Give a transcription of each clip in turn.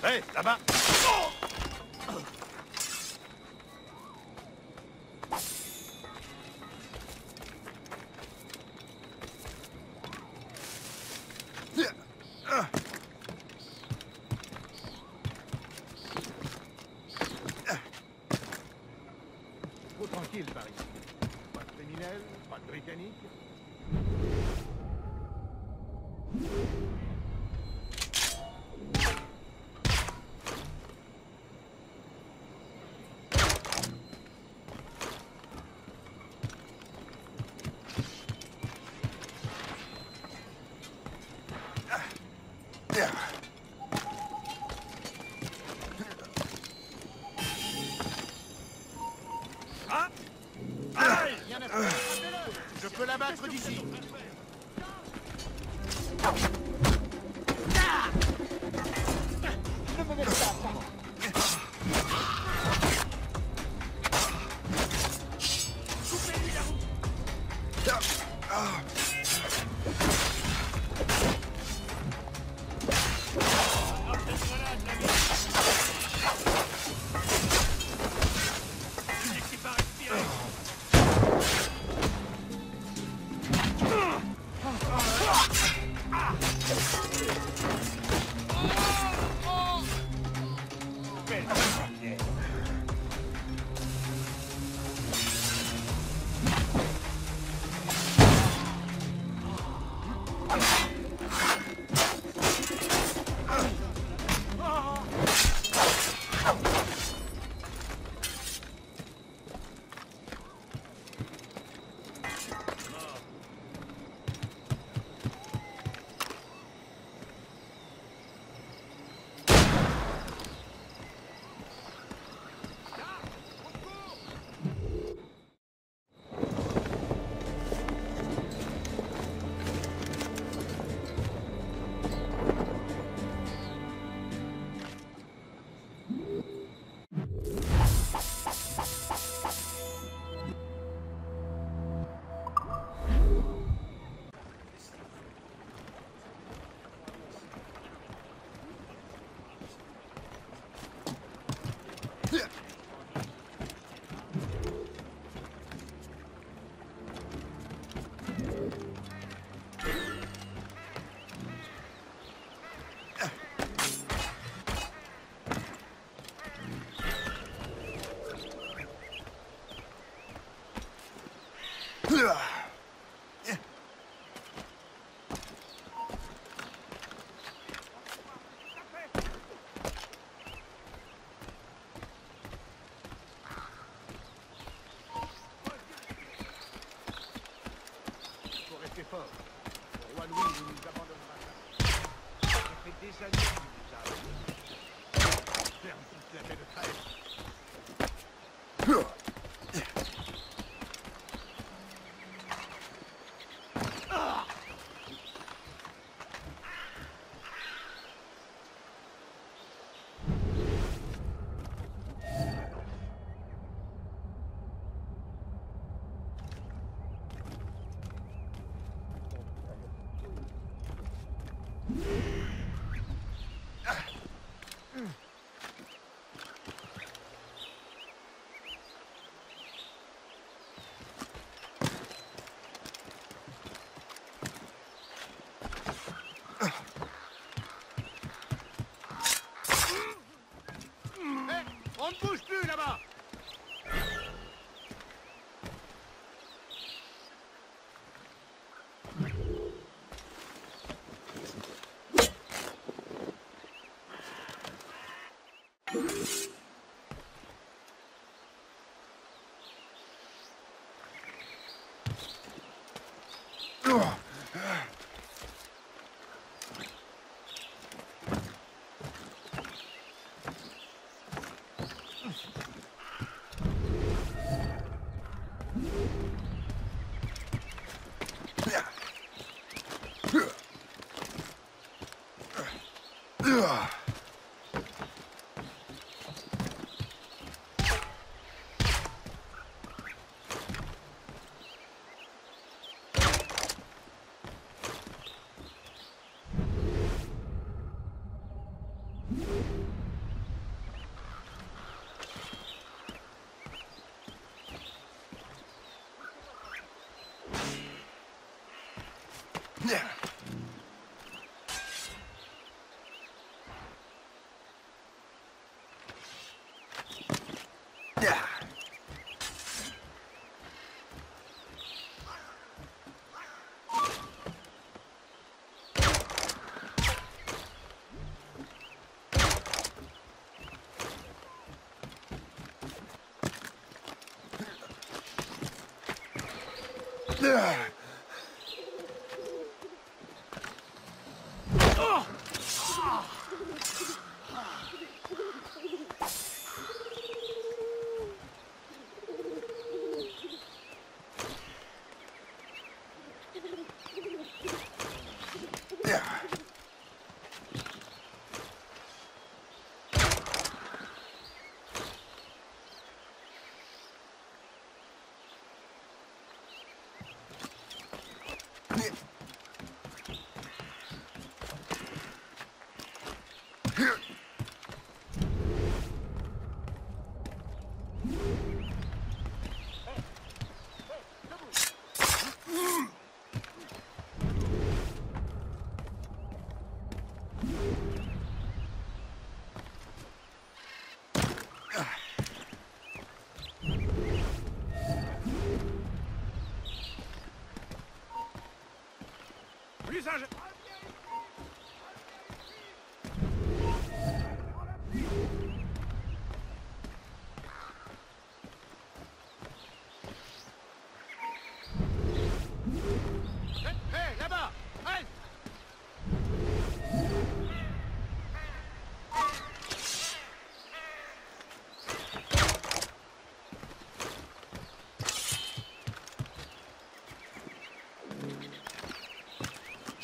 Hey, là-bas! Trop tranquille, Paris. Pas de criminels, pas de britanniques. Je peux l'abattre d'ici.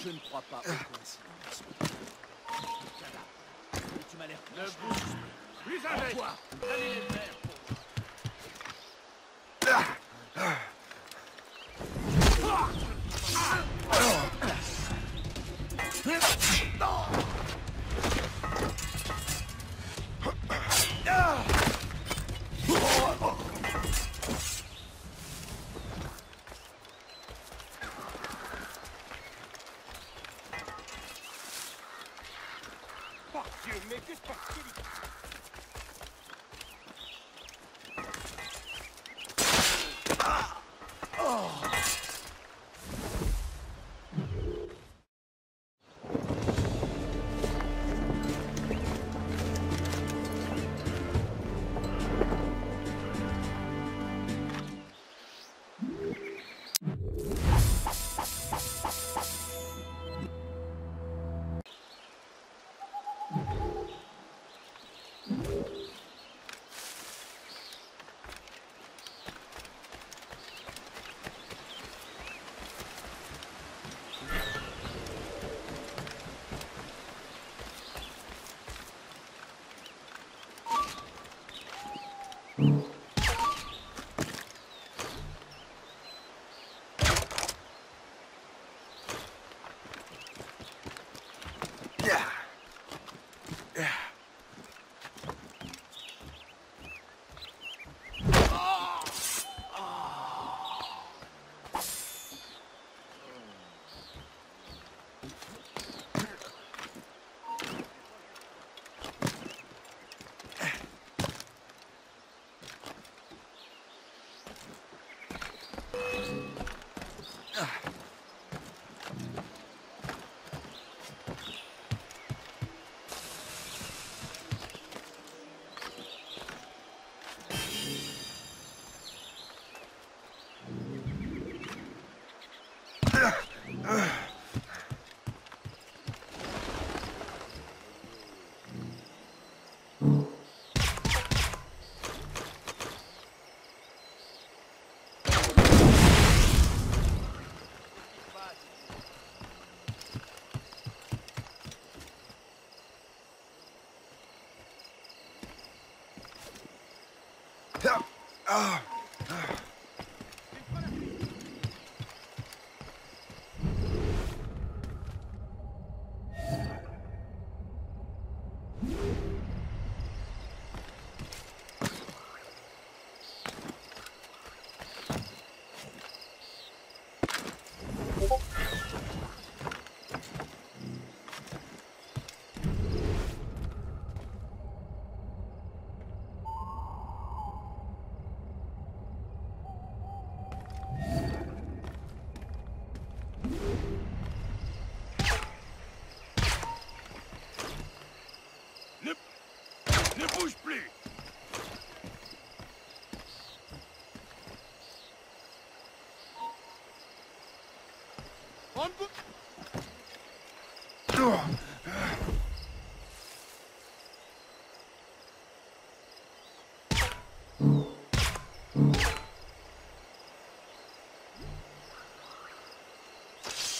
Je ne crois pas aux coïncidences. Tu m'as l'air plus... Plus avec toi. Allez les faire.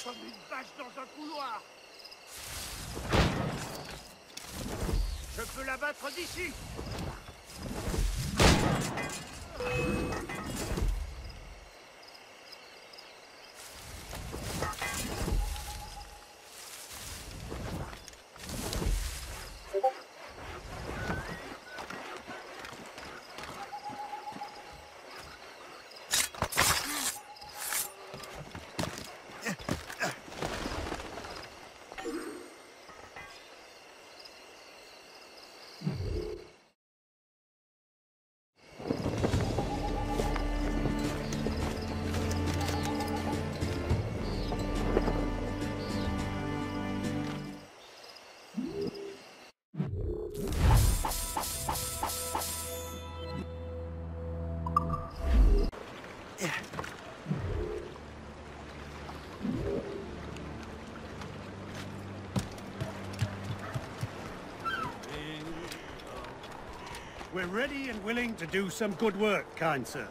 Comme une vache dans un couloir. Je peux la battre d'ici. We're ready and willing to do some good work, kind sir.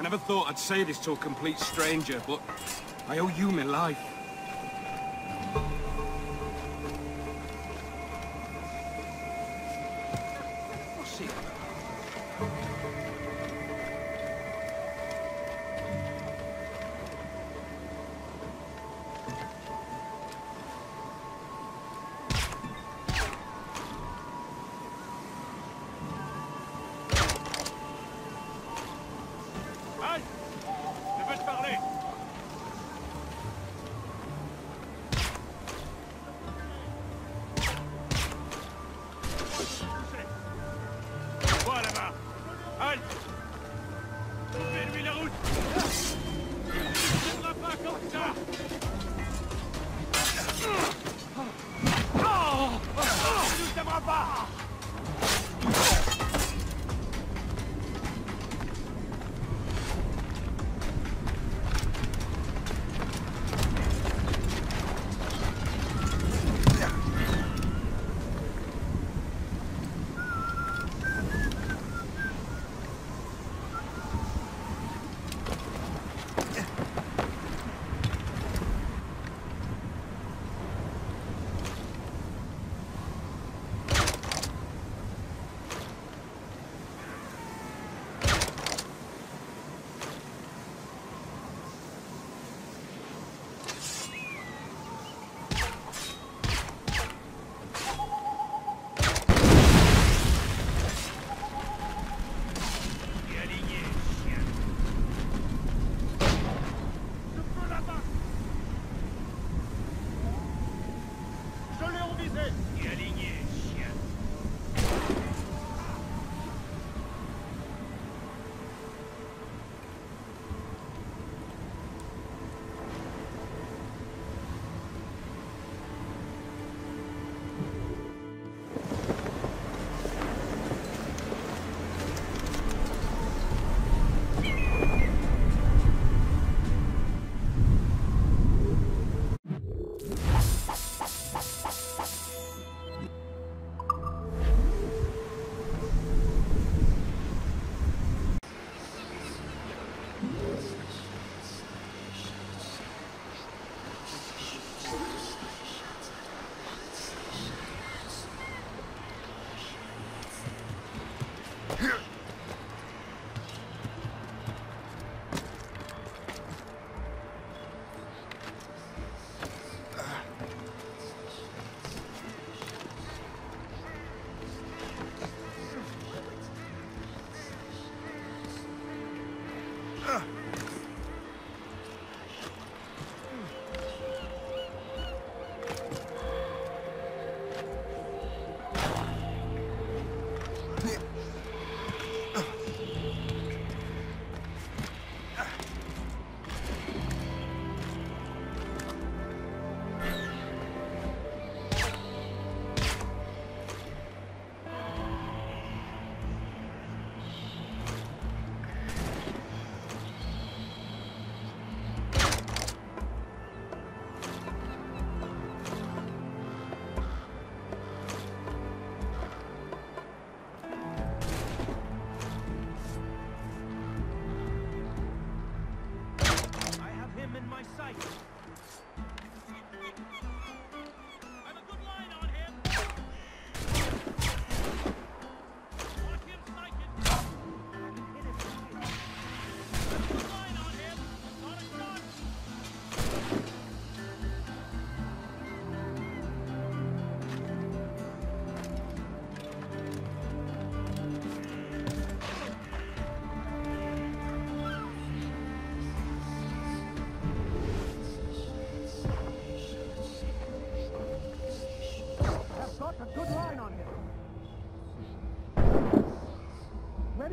I never thought I'd say this to a complete stranger, but I owe you my life.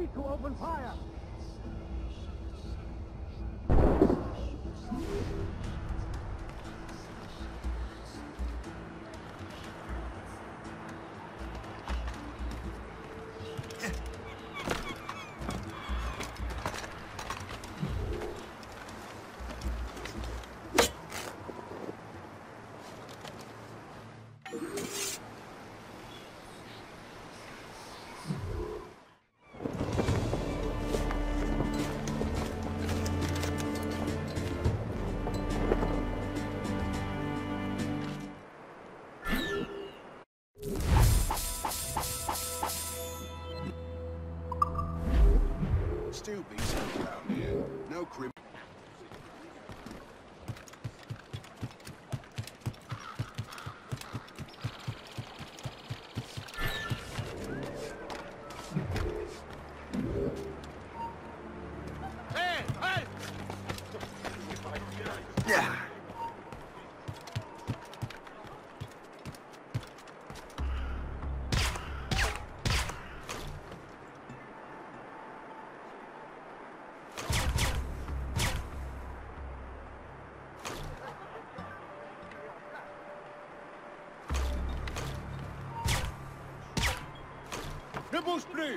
Proceed to open fire. Stupid stuff out here. No criminal. Ne bouge plus!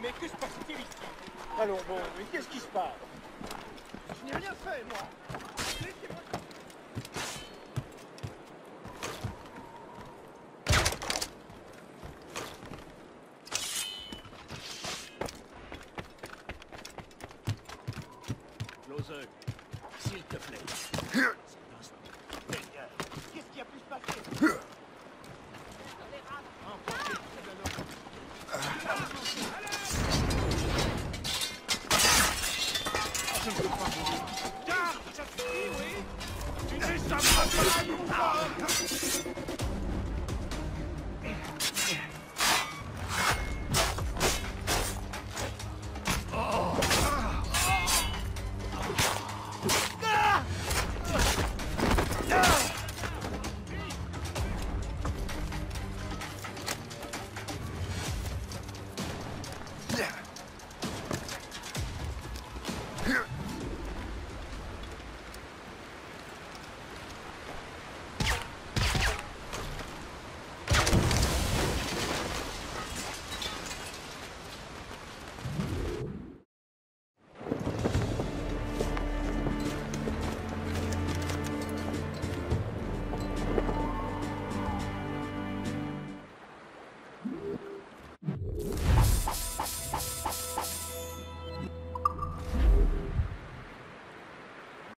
Mais que se passe-t-il ici? Alors bon, mais qu'est-ce qui se passe? Je n'ai rien fait, moi!